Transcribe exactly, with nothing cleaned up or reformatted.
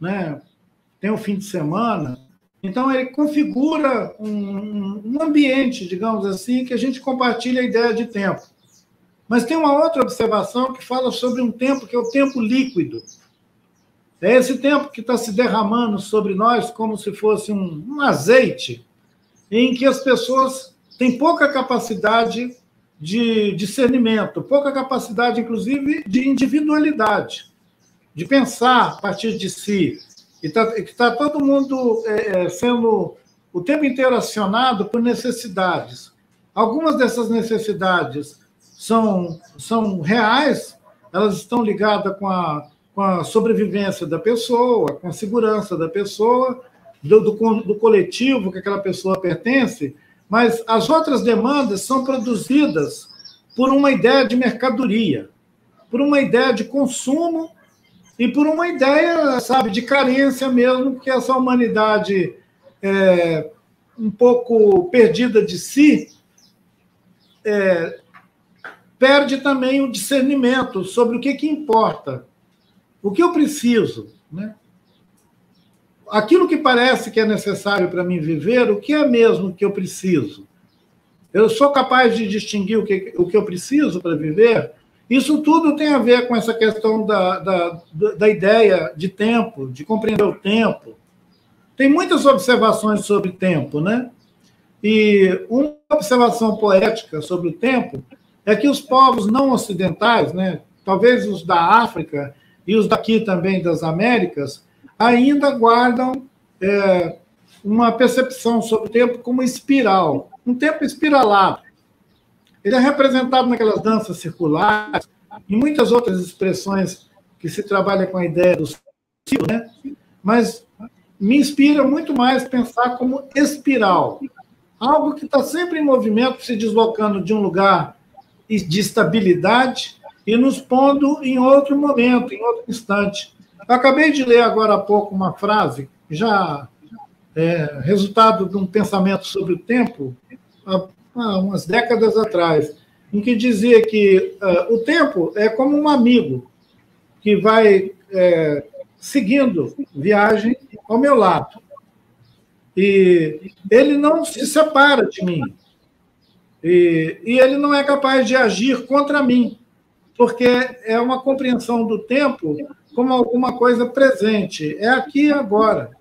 né? Tem o fim de semana. Então, ele configura um, um ambiente, digamos assim, que a gente compartilha a ideia de tempo. Mas tem uma outra observação que fala sobre um tempo que é o tempo líquido. É esse tempo que está se derramando sobre nós como se fosse um, um azeite, em que as pessoas têm pouca capacidade de discernimento, pouca capacidade, inclusive, de individualidade, de pensar a partir de si. E está tá todo mundo é, sendo o tempo inteiro acionado por necessidades. Algumas dessas necessidades são, são reais, elas estão ligadas com a, com a sobrevivência da pessoa, com a segurança da pessoa, do, do, do coletivo que aquela pessoa pertence, mas as outras demandas são produzidas por uma ideia de mercadoria, por uma ideia de consumo, e por uma ideia, sabe, de carência mesmo, que essa humanidade é, um pouco perdida de si é, perde também o discernimento sobre o que, que importa, o que eu preciso, né? Aquilo que parece que é necessário para mim viver, o que é mesmo que eu preciso? Eu sou capaz de distinguir o que, o que eu preciso para viver? Isso tudo tem a ver com essa questão da, da, da ideia de tempo, de compreender o tempo. Tem muitas observações sobre tempo, né? E uma observação poética sobre o tempo é que os povos não ocidentais, né, talvez os da África e os daqui também das Américas, ainda guardam é, uma percepção sobre o tempo como espiral, um tempo espiralado. Ele é representado naquelas danças circulares e muitas outras expressões que se trabalha com a ideia do ciclo, né? Mas me inspira muito mais pensar como espiral, algo que está sempre em movimento, se deslocando de um lugar de estabilidade e nos pondo em outro momento, em outro instante. Eu acabei de ler agora há pouco uma frase, já é, resultado de um pensamento sobre o tempo, a, Ah, umas décadas atrás, em que dizia que uh, o tempo é como um amigo que vai é, seguindo viagem ao meu lado. E ele não se separa de mim. E, e ele não é capaz de agir contra mim, porque é uma compreensão do tempo como alguma coisa presente. É aqui e agora.